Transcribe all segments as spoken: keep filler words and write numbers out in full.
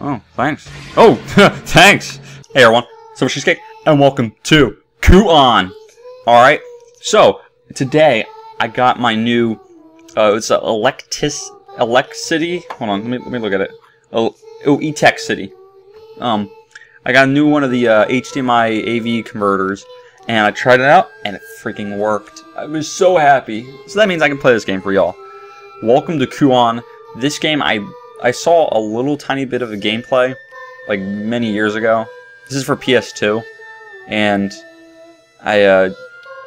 Oh, thanks. Oh, thanks. Hey everyone, SilverCheesecake, and welcome to KUON. All right. So today I got my new. Uh, it's a Electis Electicity. Hold on, let me let me look at it. Oh, oh Etexity. Um, I got a new one of the uh, H D M I A V converters, and I tried it out, and it freaking worked. I was so happy. So that means I can play this game for y'all. Welcome to KUON. This game I I saw a little tiny bit of a gameplay, like many years ago. This is for P S two, and I uh,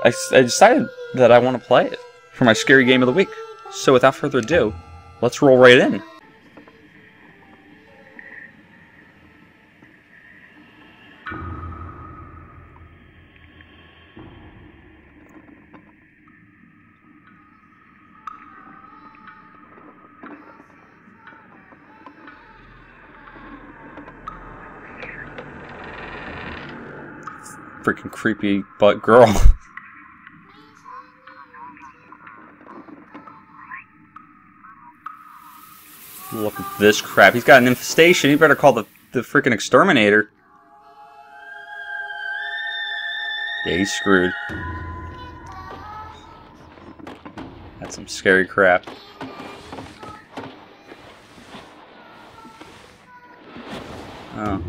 I, I decided that I want to play it for my scary game of the week. So without further ado, let's roll right in. Freaking creepy butt girl. Look at this crap. He's got an infestation. You better call the, the freaking exterminator. Yeah, he's screwed. That's some scary crap. Oh.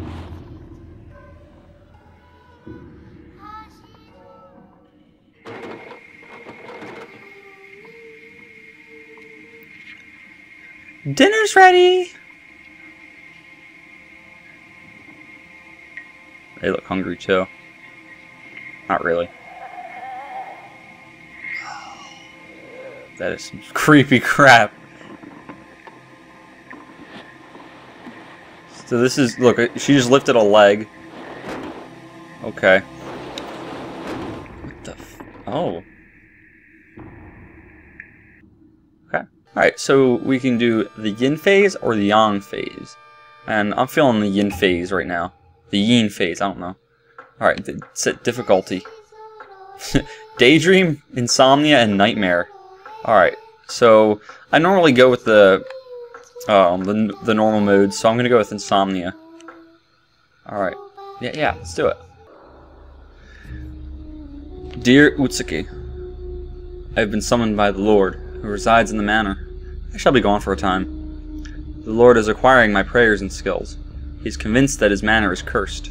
Dinner's ready! They look hungry too. Not really. That is some creepy crap. So this is, look, she just lifted a leg. Okay. What the f- oh. Alright, so we can do the yin phase or the yang phase. And I'm feeling the yin phase right now. The yin phase, I don't know. Alright, set difficulty. Daydream, insomnia, and nightmare. Alright, so I normally go with the, um, the, the normal mode, so I'm going to go with insomnia. Alright, yeah, yeah, let's do it. Dear Utsuki, I have been summoned by the Lord, who resides in the manor. I shall be gone for a time. The Lord is acquiring my prayers and skills. He is convinced that his manor is cursed.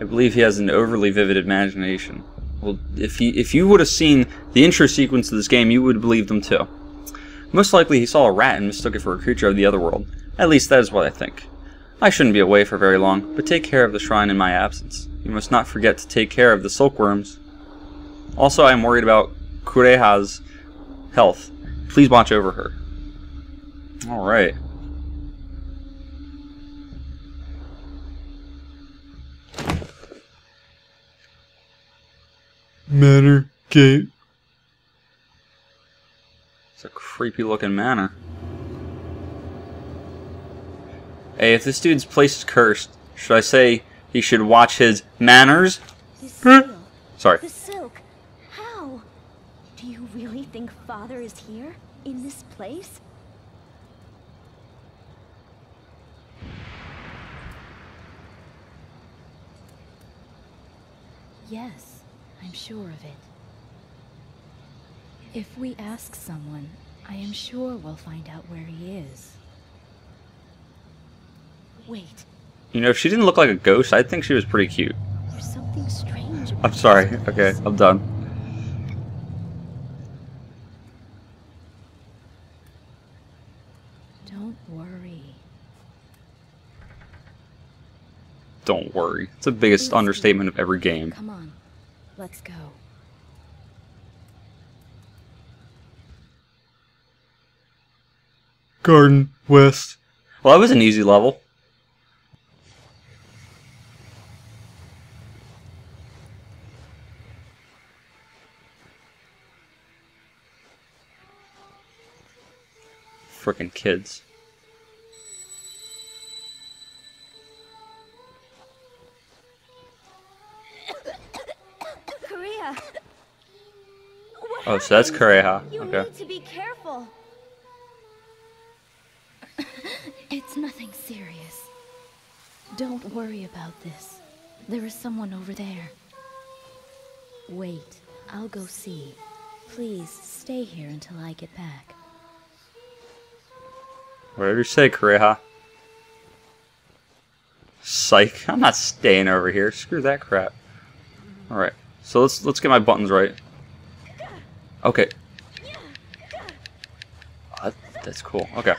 I believe he has an overly vivid imagination. Well, if he, if you would have seen the intro sequence of this game, you would believe them too. Most likely he saw a rat and mistook it for a creature of the other world. At least that is what I think. I shouldn't be away for very long, but take care of the shrine in my absence. You must not forget to take care of the silkworms. Also, I am worried about Kureha's health. Please watch over her. Alright. Manor gate. It's a creepy looking manor. Hey, if this dude's place is cursed, should I say he should watch his manners? Sorry. Think Father is here in this place? Yes, I'm sure of it. If we ask someone, I am sure we'll find out where he is. Wait. You know, if she didn't look like a ghost, I'd think she was pretty cute. There's something strange. I'm sorry. Okay, I'm done. Don't worry. It's the biggest understatement of every game. Come on, let's go. Garden West. Well, that was an easy level. Frickin' kids. Oh, so that's Kureha. You okay. Need to be careful. It's It's nothing serious. Don't worry about this. There is someone over there. Wait, I'll go see. Please stay here until I get back. Whatever you say, Kureha. Psych. I'm not staying over here. Screw that crap. Alright. So let's let's get my buttons right. Okay. Uh, that's cool. Okay.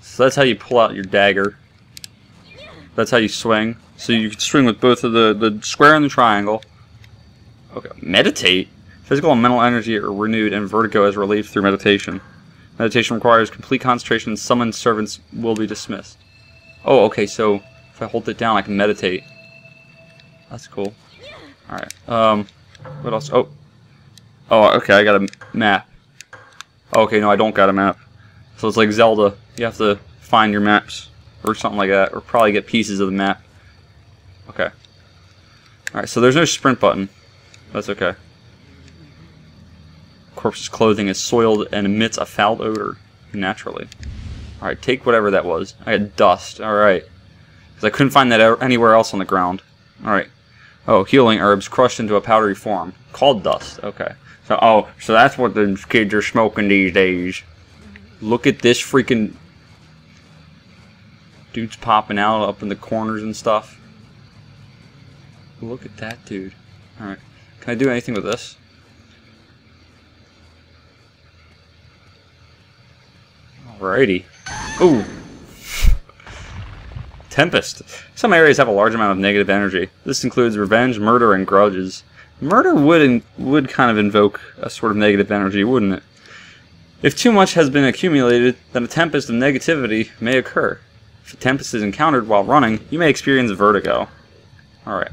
So that's how you pull out your dagger. That's how you swing. So you can swing with both of the, the square and the triangle. Okay. Meditate? Physical and mental energy are renewed and vertigo is relieved through meditation. Meditation requires complete concentration and summoned servants will be dismissed. Oh, okay, so if I hold it down, I can meditate. That's cool. Alright, um, what else? Oh. Oh, okay, I got a map. Okay, no, I don't got a map. So it's like Zelda. You have to find your maps or something like that, or probably get pieces of the map. Okay. Alright, so there's no sprint button. That's okay. Corpse's clothing is soiled and emits a foul odor naturally. Alright, take whatever that was. I got dust. Alright. Because I couldn't find that anywhere else on the ground. Alright. Oh, healing herbs crushed into a powdery form. Called dust. Okay. So, oh, so that's what the kids are smoking these days. Look at this freaking... Dude's popping out up in the corners and stuff. Look at that dude. Alright. Can I do anything with this? Alrighty. Ooh. Tempest. Some areas have a large amount of negative energy. This includes revenge, murder, and grudges. Murder would in, would kind of invoke a sort of negative energy, wouldn't it? If too much has been accumulated, then a tempest of negativity may occur. If a tempest is encountered while running, you may experience vertigo. Alright.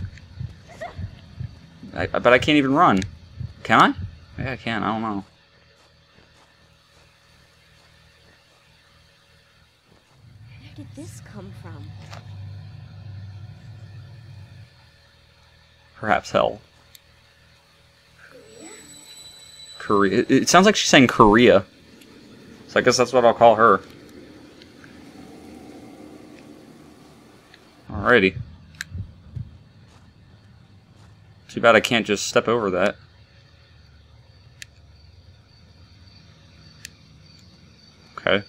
I, I bet I can't even run. Can I? Yeah, I can. I don't know. Where did this come from? Perhaps hell. Korea. It, it sounds like she's saying Korea. So I guess that's what I'll call her. Alrighty. Too bad I can't just step over that. Okay.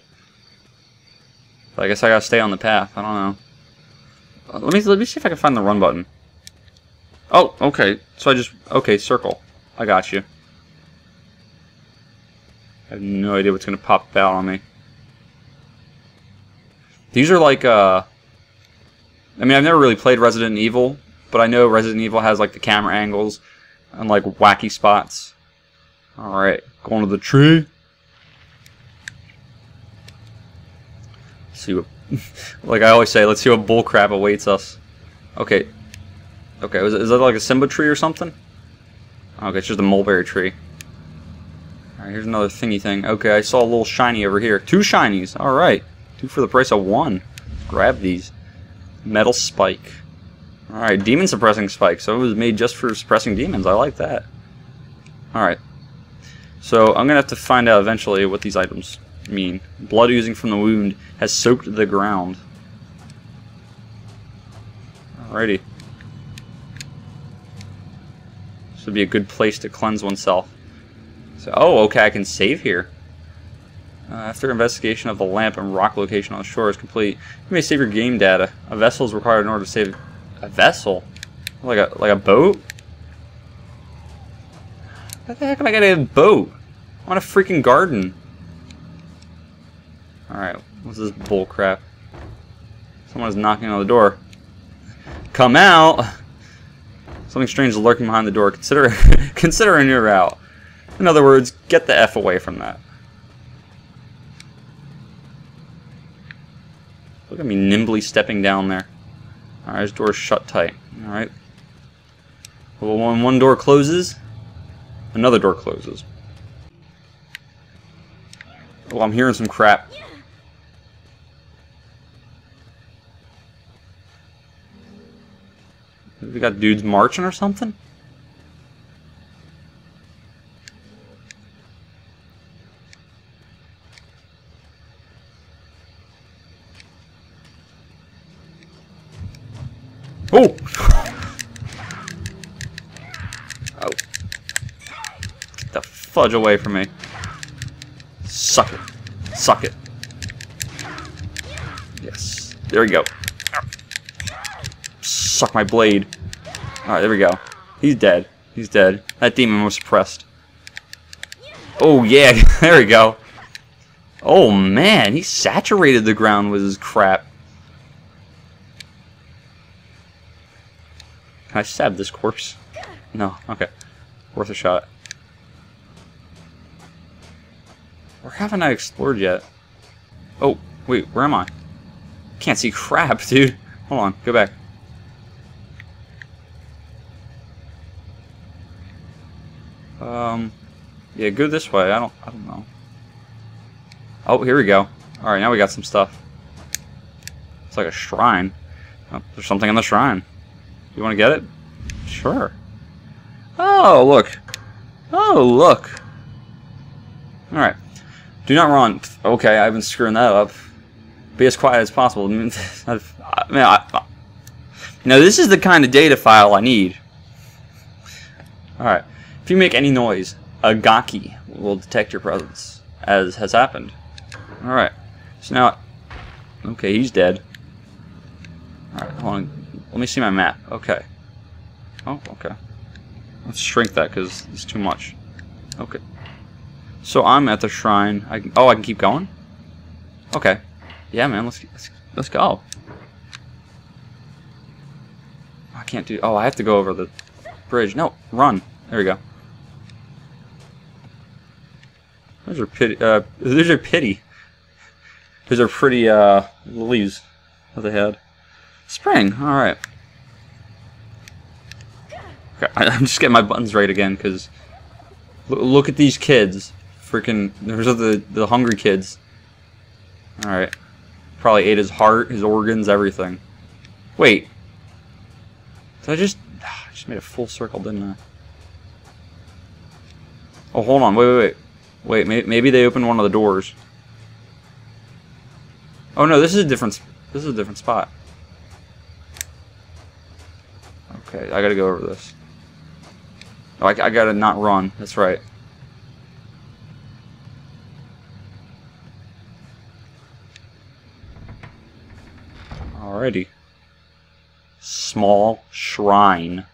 I guess I gotta stay on the path. I don't know. Let me let me see if I can find the run button. Oh, okay. So I just okay circle. I got you. I have no idea what's gonna pop out on me. These are like uh. I mean, I've never really played Resident Evil, but I know Resident Evil has like the camera angles and like wacky spots. All right, going to the tree. See what, like I always say, let's see what bullcrap awaits us. Okay, okay, is, is that like a Simba tree or something? Okay, it's just a mulberry tree. All right, here's another thingy thing. Okay, I saw a little shiny over here. Two shinies. All right, two for the price of one. Let's grab these. Metal spike. All right, demon suppressing spike. So it was made just for suppressing demons. I like that. All right. So I'm gonna have to find out eventually what these items mean. Blood oozing from the wound has soaked the ground. Alrighty. This would be a good place to cleanse oneself. So, oh, okay, I can save here. Uh, after investigation of the lamp and rock location on the shore is complete, you may save your game data. A vessel is required in order to save a vessel? Like a like a boat? How the heck am I gonna get a boat? I'm on a freaking garden. Alright, what's this bull crap? Someone's knocking on the door. Come out! Something strange is lurking behind the door. Consider consider a new route. In other words, get the F away from that. Look at me nimbly stepping down there. Alright, this door's shut tight. Alright. Well, when one door closes, another door closes. Well, I'm hearing some crap. We got dudes marching or something? Oh! Oh. Get the fudge away from me. Suck it. Suck it. Yes. There we go. Suck my blade. Alright, there we go. He's dead. He's dead. That demon was suppressed. Oh, yeah. There we go. Oh, man. He saturated the ground with his crap. Can I stab this corpse? No. Okay. Worth a shot. Where haven't I explored yet? Oh, wait. Where am I? Can't see crap, dude. Hold on. Go back. Um... Yeah, go this way. I don't I don't know. Oh, here we go. Alright, now we got some stuff. It's like a shrine. Oh, there's something in the shrine. You wanna get it? Sure. Oh, look. Oh, look. Alright. Do not run. Okay, I've been screwing that up. Be as quiet as possible. I mean, I, I, now, this is the kind of data file I need. Alright. If you make any noise, a gaki will detect your presence, as has happened. Alright, so now... Okay, he's dead. Alright, hold on. Let me see my map. Okay. Oh, okay. Let's shrink that, because it's too much. Okay. So I'm at the shrine. I can, oh, I can keep going? Okay. Yeah, man, let's, let's, let's go. I can't do... Oh, I have to go over the bridge. No, run. There we go. Those are pity. Uh, those are pity. Those are pretty uh, leaves that they had. Spring. All right. Okay, I'm just getting my buttons right again because look at these kids. Freaking, those are the the hungry kids. All right. Probably ate his heart, his organs, everything. Wait. So I just I just made a full circle, didn't I? Oh, hold on. Wait, wait, wait. Wait, may maybe they opened one of the doors. Oh no, this is a different. This is a different spot. Okay, I gotta go over this. Oh, I, I gotta not run. That's right. Alrighty. Small shrine.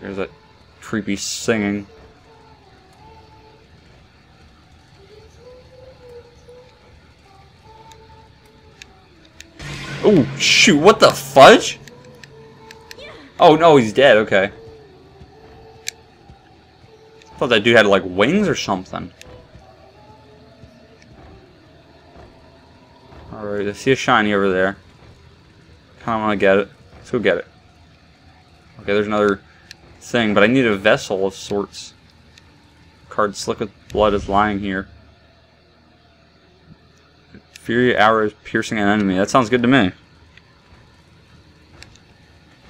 There's that creepy singing. Oh, shoot, what the fudge? Oh, no, he's dead, okay. I thought that dude had, like, wings or something. Alright, I see a shiny over there. Kinda wanna get it. Let's go get it. Okay, there's another thing, but I need a vessel of sorts. Card slick with blood is lying here. Fury arrows piercing an enemy. That sounds good to me.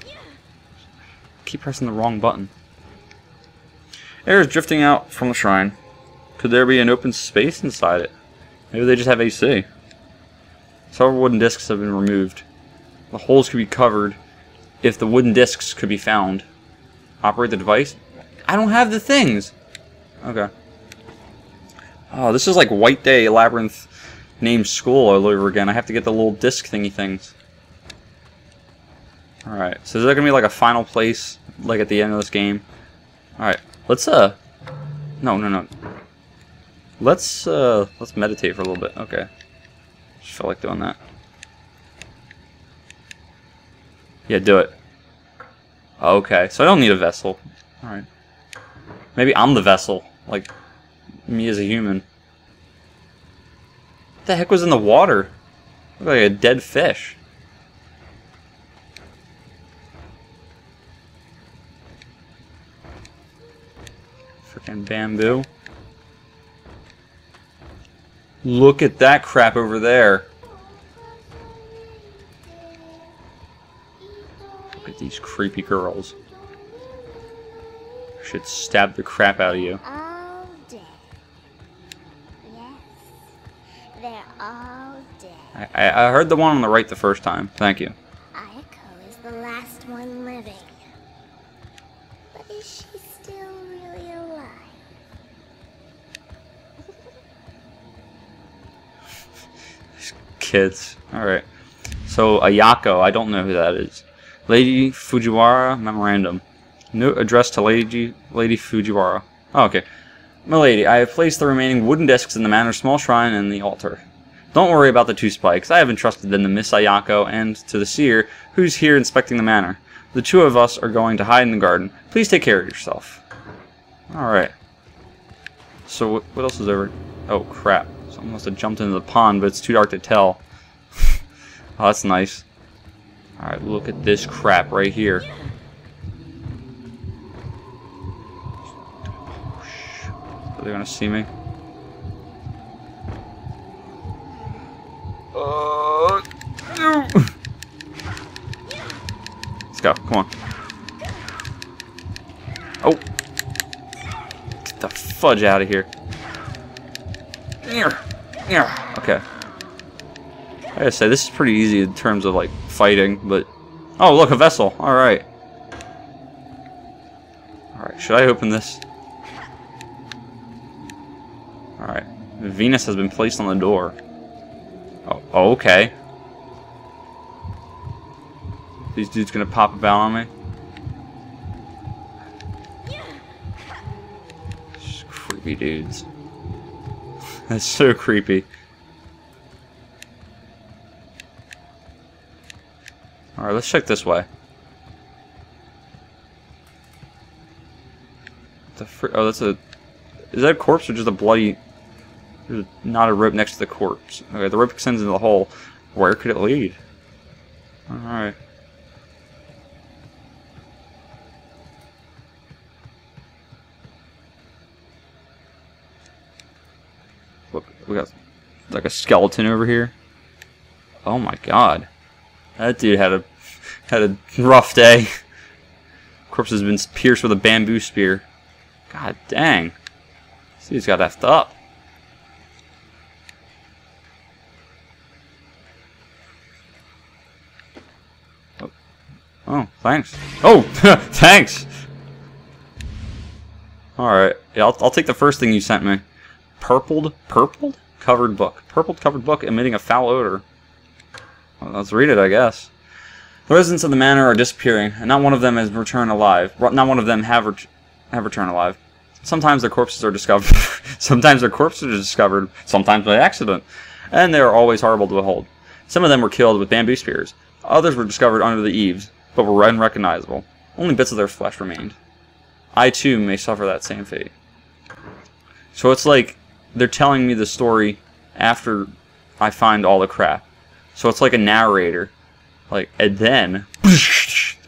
Yeah. Keep pressing the wrong button. Air is drifting out from the shrine. Could there be an open space inside it? Maybe they just have A C. Several wooden discs have been removed. The holes could be covered if the wooden discs could be found. Operate the device? I don't have the things! Okay. Oh, this is like White Day Labyrinth named school all over again. I have to get the little disc thingy things. Alright, so is there gonna be like a final place, like at the end of this game? Alright, let's uh... No, no, no. Let's uh... let's meditate for a little bit. Okay. Just felt like doing that. Yeah, do it. Okay, so I don't need a vessel. Alright. Maybe I'm the vessel. Like, me as a human. What the heck was in the water? Looked like a dead fish. Freaking bamboo. Look at that crap over there. These creepy girls. Should stab the crap out of you. All dead. Yes. there all day. I, I heard the one on the right the first time. Thank you. Ayako is the last one living. But is she still really alive? Kids. Alright. So, Ayako. I don't know who that is. Lady Fujiwara Memorandum. Note addressed to Lady, Lady Fujiwara. Oh, okay. My lady, I have placed the remaining wooden discs in the manor's small shrine and the altar. Don't worry about the two spikes. I have entrusted them to Miss Ayako and to the seer, who's here inspecting the manor. The two of us are going to hide in the garden. Please take care of yourself. Alright. So, what else is over? Oh, crap. Someone must have jumped into the pond, but it's too dark to tell. Oh, that's nice. Alright, look at this crap right here. They're gonna see me. Uh, no. Let's go. Come on. Oh, get the fudge out of here. Yeah. Okay. I gotta say this is pretty easy in terms of like fighting, but oh look, a vessel. All right. All right. Should I open this? Alright. Venus has been placed on the door. Oh, okay. These dudes gonna pop about on me? Just creepy dudes. That's so creepy. Alright, let's check this way. The fr- oh, that's a... Is that a corpse or just a bloody... There's not a rope next to the corpse. Okay, the rope extends into the hole. Where could it lead? Alright. Look, we got like a skeleton over here. Oh my god. That dude had a had a rough day. Corpse has been pierced with a bamboo spear. God dang. This dude's got effed up. Oh, thanks. Oh, thanks. All right, yeah, I'll, I'll take the first thing you sent me. Purpled, purpled, covered book. Purpled, covered book, emitting a foul odor. Well, let's read it, I guess. The residents of the manor are disappearing, and not one of them has returned alive. Not one of them have ret have returned alive. Sometimes their corpses are discovered. Sometimes their corpses are discovered. Sometimes by accident, and they are always horrible to behold. Some of them were killed with bamboo spears. Others were discovered under the eaves, but were unrecognizable. Only bits of their flesh remained. I too may suffer that same fate. So it's like they're telling me the story after I find all the crap. So it's like a narrator. Like, and then,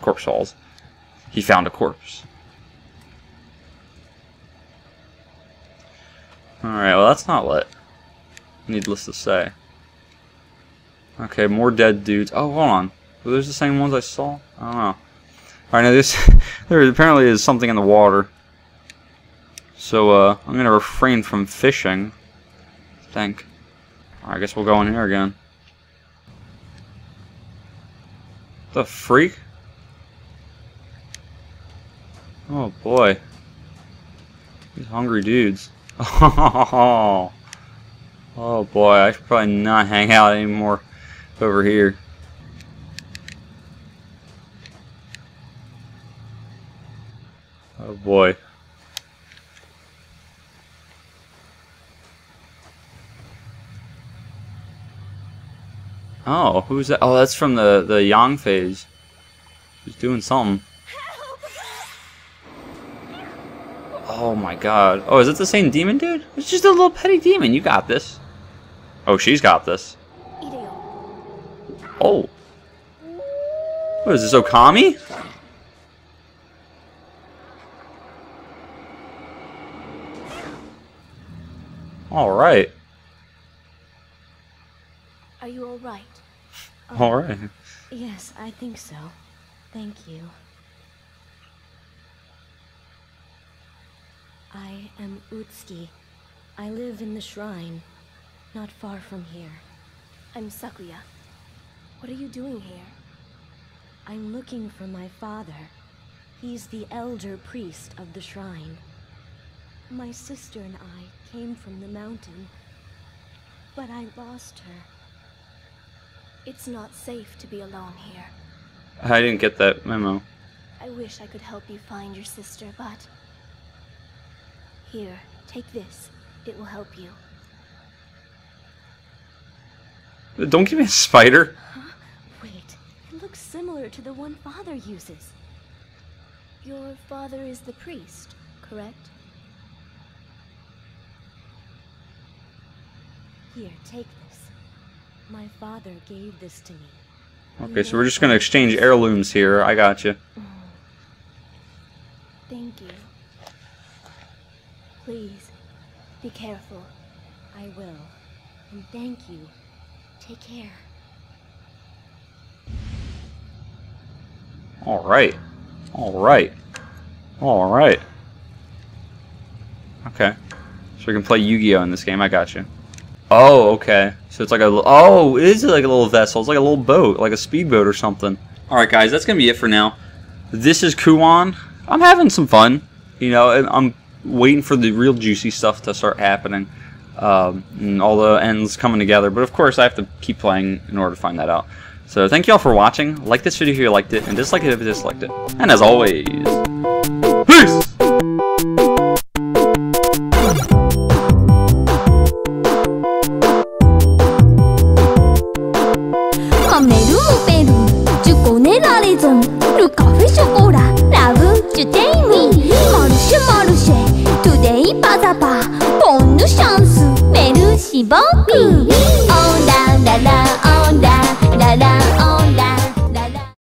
corpse falls. He found a corpse. Alright, well that's not lit. Needless to say. Okay, more dead dudes. Oh, hold on. Were those the same ones I saw? I don't know. Alright, now this... there apparently is something in the water. So, uh, I'm gonna refrain from fishing. I think. Alright, I guess we'll go in here again. The freak? Oh, boy. These hungry dudes. Oh, oh boy, I should probably not hang out anymore over here. Oh boy. Oh, who's that? Oh, that's from the, the Yang phase. She's doing something. Oh my god. Oh, is it the same demon dude? It's just a little petty demon. You got this. Oh, she's got this. Oh. What is this, Okami? All right. Are you all right? Um, all right. Yes, I think so. Thank you. I am Utsuki. I live in the shrine. Not far from here. I'm Sakuya. What are you doing here? I'm looking for my father. He's the elder priest of the shrine. My sister and I came from the mountain, but I lost her. It's not safe to be alone here. I didn't get that memo. I wish I could help you find your sister, but... Here, take this. It will help you. Don't give me a spider. Huh? Wait, it looks similar to the one Father uses. Your father is the priest, correct? Here, take this. My father gave this to me. Okay, so we're just going to exchange heirlooms here. I got you. Thank you. Please, be careful. I will. And thank you. Take care. All right. All right. All right. Okay. So we can play Yu-Gi-Oh in this game. I got you. Oh, okay. So it's like a... Oh, it is like a little vessel. It's like a little boat, like a speedboat or something. Alright, guys, that's going to be it for now. This is KUON. I'm having some fun. You know, and I'm waiting for the real juicy stuff to start happening. Um, and all the ends coming together. But, of course, I have to keep playing in order to find that out. So, thank you all for watching. Like this video if you liked it, and dislike it if you disliked it. And, as always, peace! Bon, oui. On a